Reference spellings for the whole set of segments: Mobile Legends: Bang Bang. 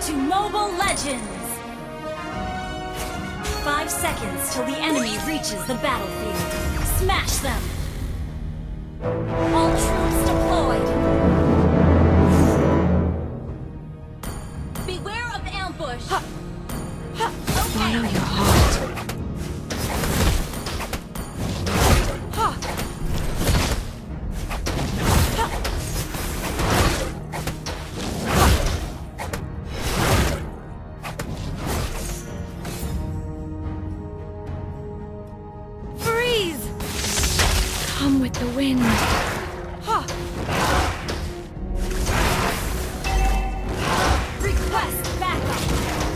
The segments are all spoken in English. to Mobile Legends. 5 seconds till the enemy reaches the battlefield. Smash them! All troops deployed! Beware of ambush! Follow your heart. Come with the wind. Ha! Request backup.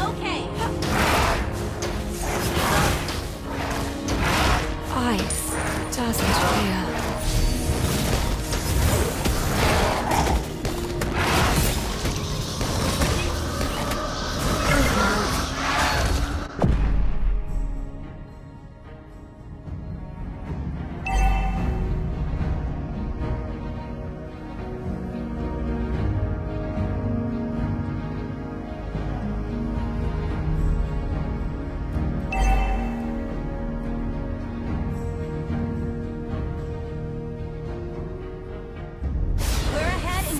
Okay. Ha. Ice doesn't fear.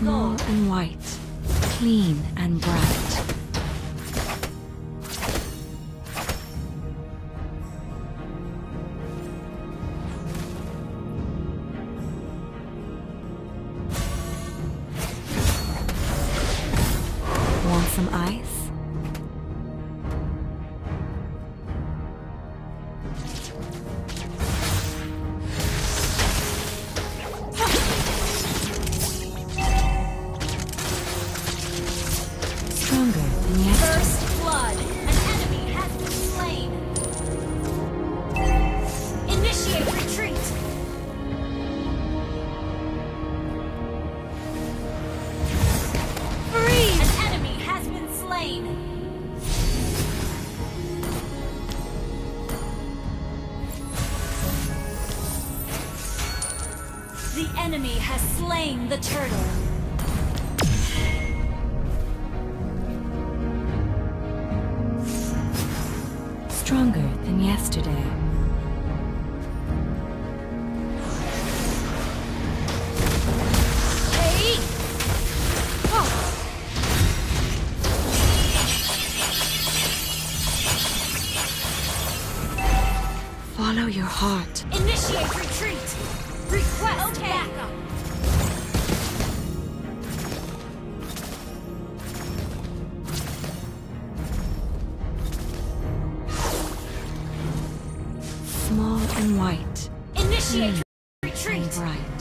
Small and white, clean and bright. Want some ice? First blood. An enemy has been slain. Initiate retreat. Freeze! An enemy has been slain. The enemy has slain the turtle. Stronger than yesterday. Hey! Oh. Follow your heart. Initiate retreat. Request backup. Small and white. Initiate retreat. Bright.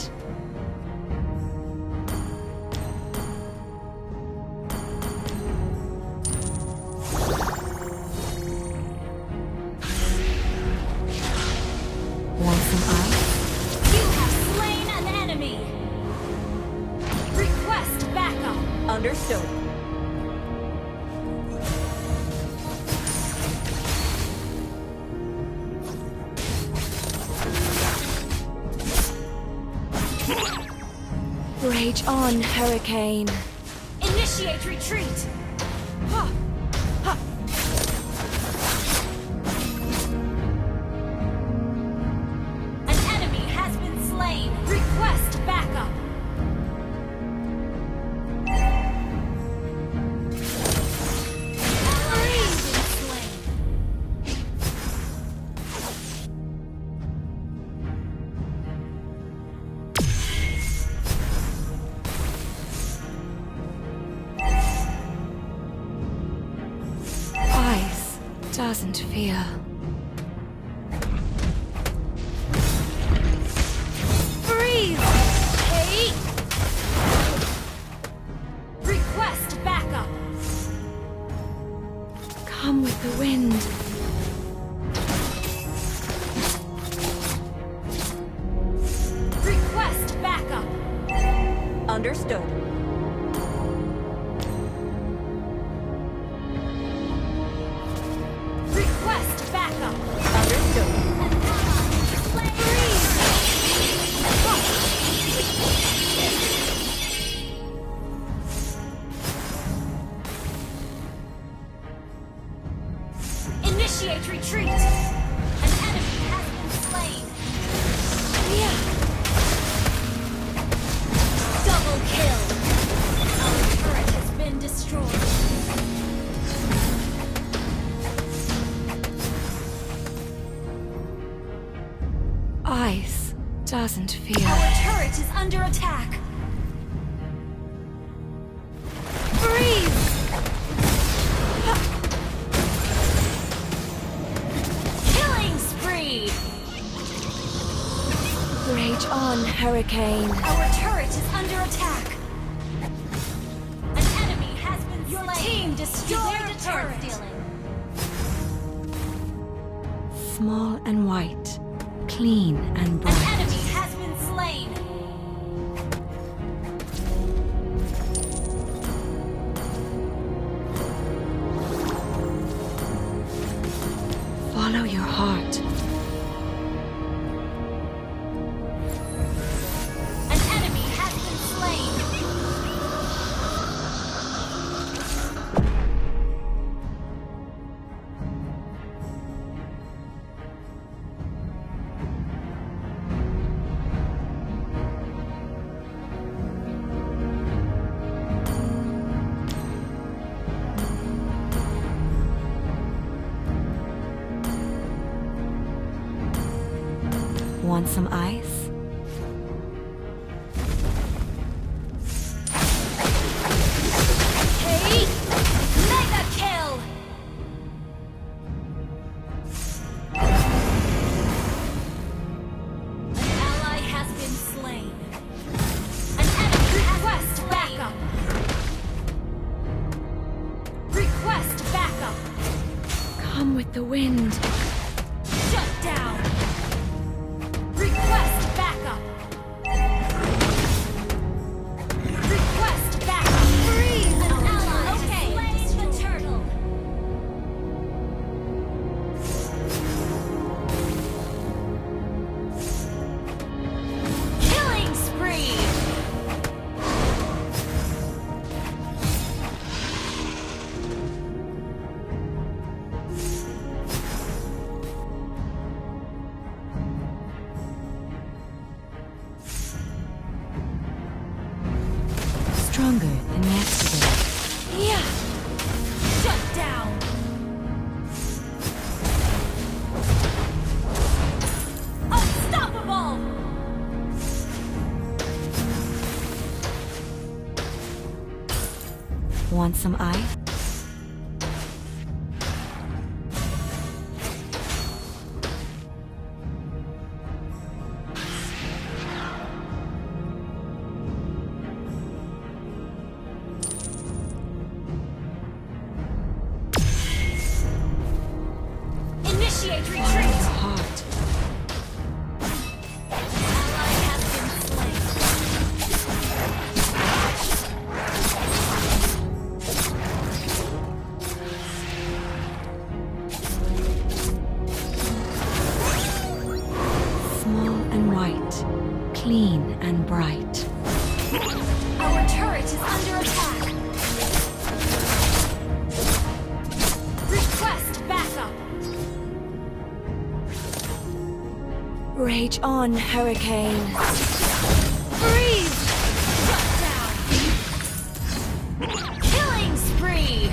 Want some ice? You have slain an enemy. Request backup. Understood. Rage on, hurricane. Initiate retreat. Ha. Ha. An enemy has been slain. Request backup. Doesn't fear. Freeze! Hey! Request backup. Come with the wind. Request backup. Understood. Initiate retreat. An enemy has been slain. Yeah. Double kill. Our turret has been destroyed. Ice doesn't feel. Our turret is under attack. Rage on, Hurricane. Our turret is under attack. An enemy has been slain. Your team destroyed a turret. Small and white, clean and bright. An enemy has been slain. Follow your heart. Want some ice? Hey! Mega kill! An ally has been slain. An enemy request backup. Request backup. Come with the wind. Shut down. Request backup! Request backup! Freeze! An ally has slain the turtle! Killing spree! Stronger than yesterday. Yeah! Shut down! Unstoppable! Want some ice? Initiate retreat! Heart. Ally has been slain. Small and white, clean and bright. Our turret is under attack. Request backup! Rage on, Hurricane. Freeze! Shut down! Killing spree!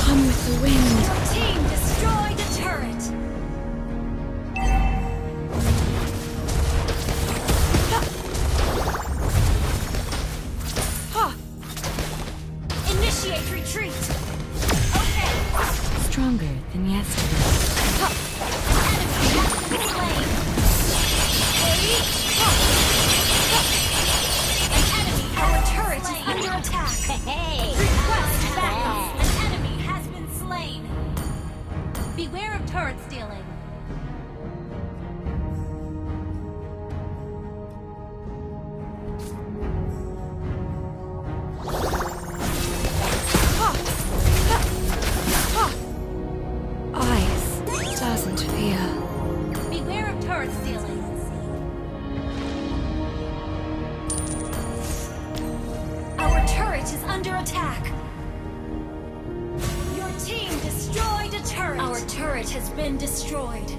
Come with the wind. Your team destroyed a turret. Ha! Initiate retreat. Stronger than yesterday. Ha. Enemy has been slain. Hey. Ha. Ha. An enemy has been turret slain. Is under attack. Hey. Request backup. An enemy has been slain. Beware of turret stealing. Stealing. under attack. Your team destroyed a turret. Our turret has been destroyed.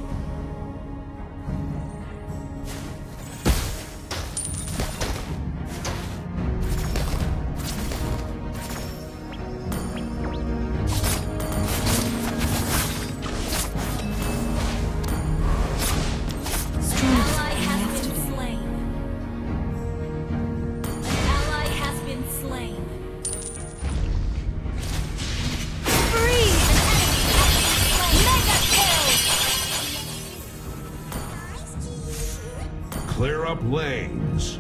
Clear up lanes.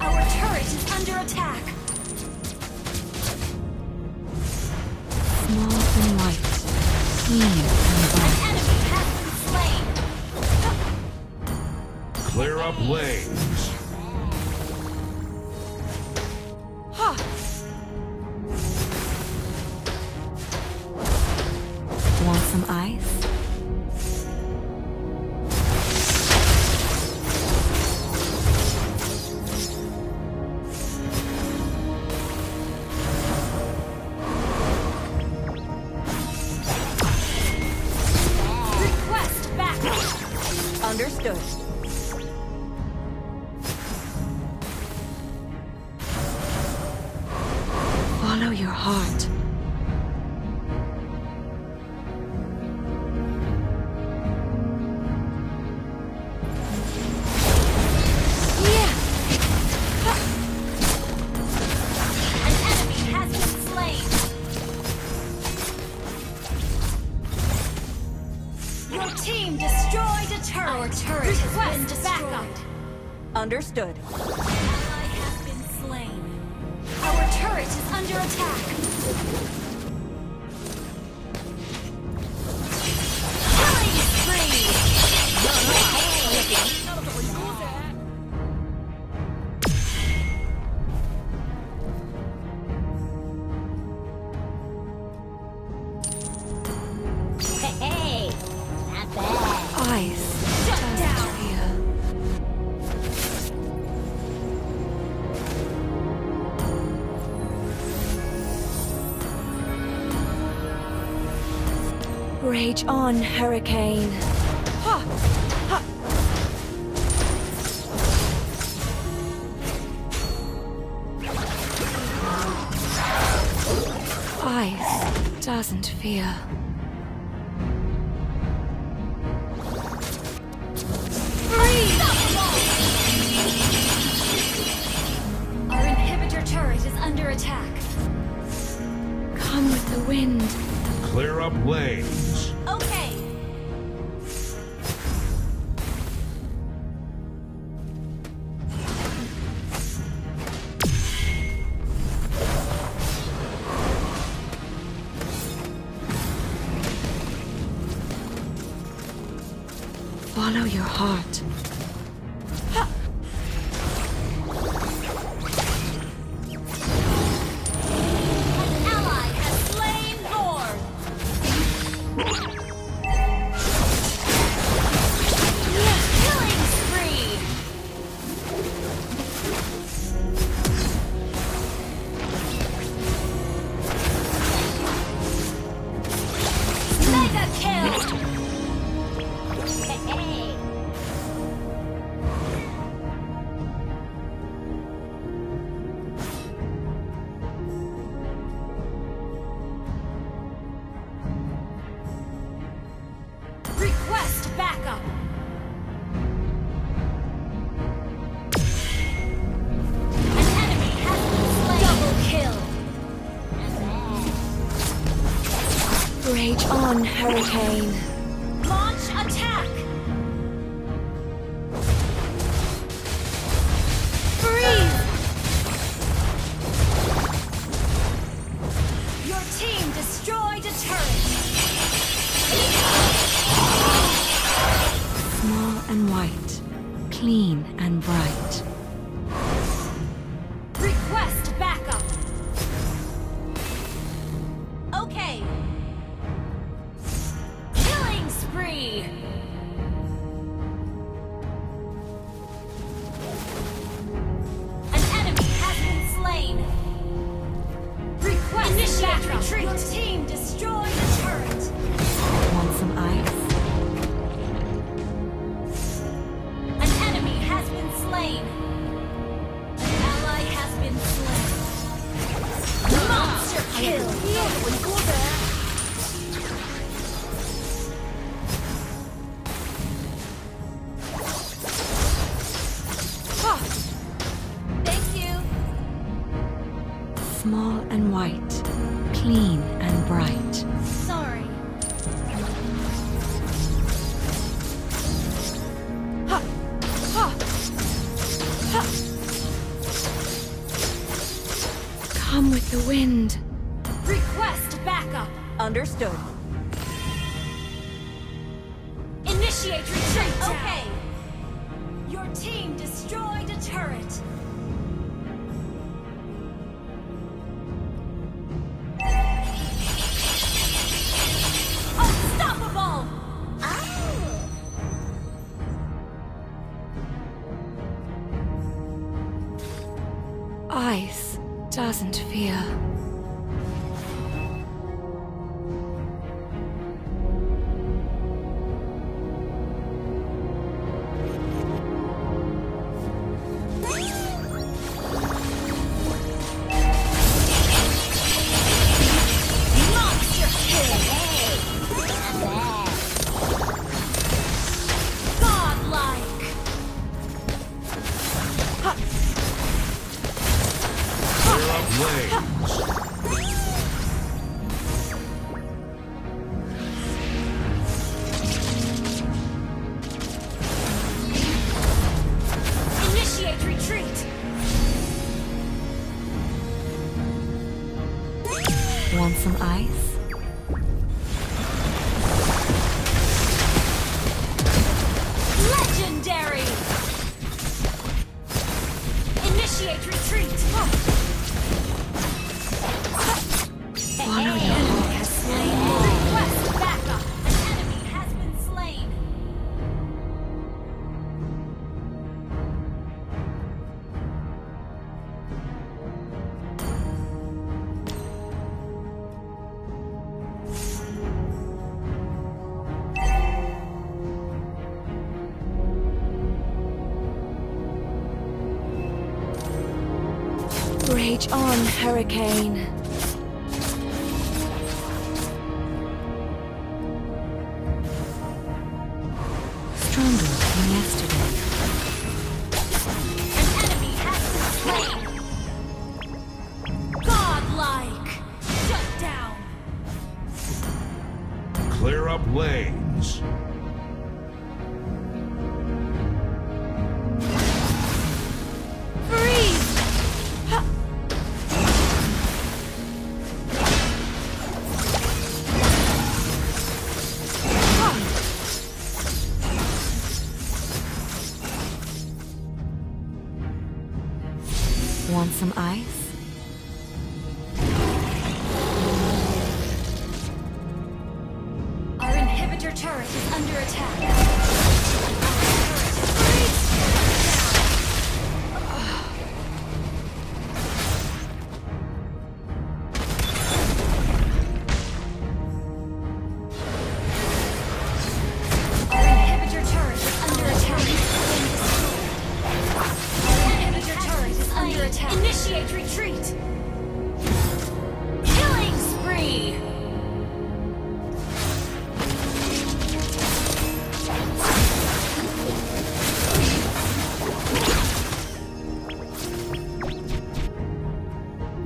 Our turret is under attack. Small and light. An enemy has been slain. Clear up lanes. Huh. Want some ice? Understood. Follow your heart. Our turret has been destroyed. Backup. Understood. An ally has been slain. Our turret is under attack. Killing spree. Hey, not bad. Ice. Rage on, Hurricane. Ha! Ha! Ice doesn't fear. Freeze! Our inhibitor turret is under attack. Come with the wind. Clear up lanes. Okay. Follow your heart. Ha! Backup. An enemy has been slain. Double kill. Rage on, Hurricane. Launch attack. Freeze. Your team destroyed a turret. Small and white, clean and bright. Request backup. Okay. Killing spree. An enemy has been slain. small and white, clean and bright. Sorry. Ha! Ha! Ha! Come with the wind. Request backup. Understood. Initiate retreat. Okay. Your team destroyed a turret. Ice doesn't fear. Want some ice? Legendary! Initiate retreat! Follow your enemy has slain. Request backup! An enemy has been slain. Rage on, Hurricane. Stronger than yesterday. An enemy has been slain. Godlike. Shut down. Clear up lanes. Want some ice? Our inhibitor turret is under attack. Initiate retreat! Killing spree!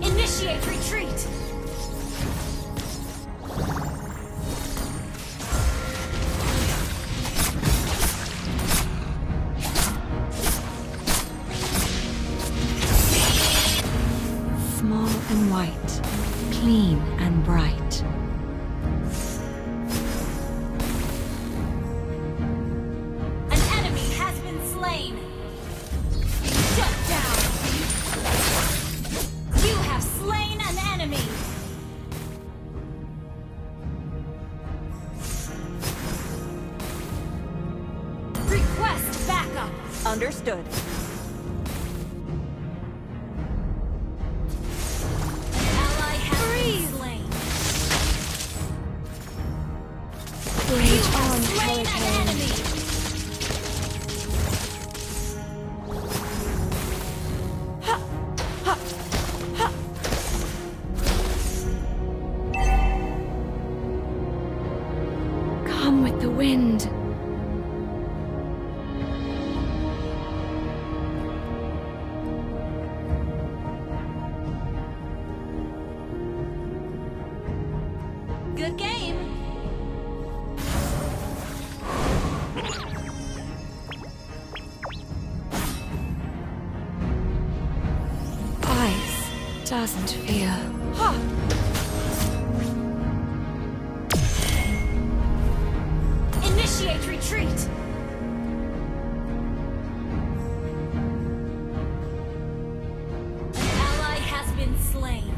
Initiate retreat! And white, clean and bright. An enemy has been slain. Shut down. You have slain an enemy. Request backup. Understood. Come with the wind. doesn't feel. Ha! Initiate retreat. An ally has been slain.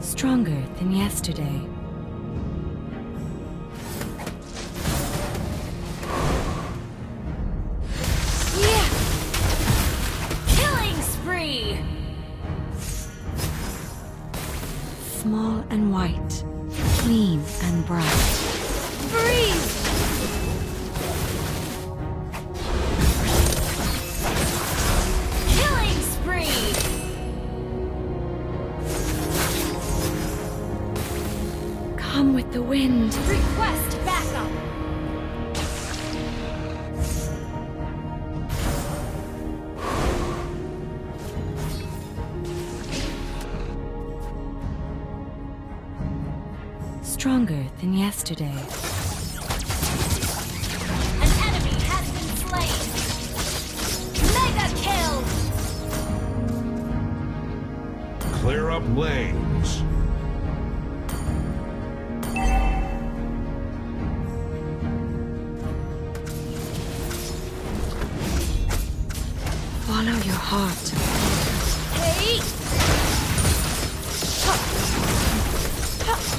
Stronger than yesterday. Small and white, clean and bright. Breathe! Killing spree! Come with the wind. Request backup. Stronger than yesterday. An enemy has been slain. Mega kill. Clear up lanes. Follow your heart. Hey. Ha. Ha.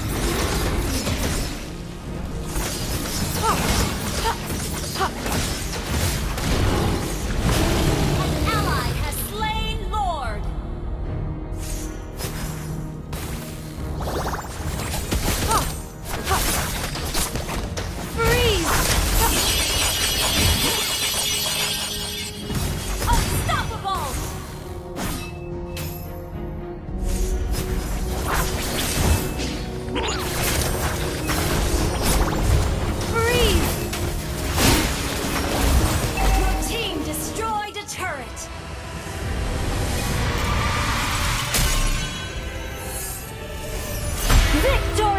Victory!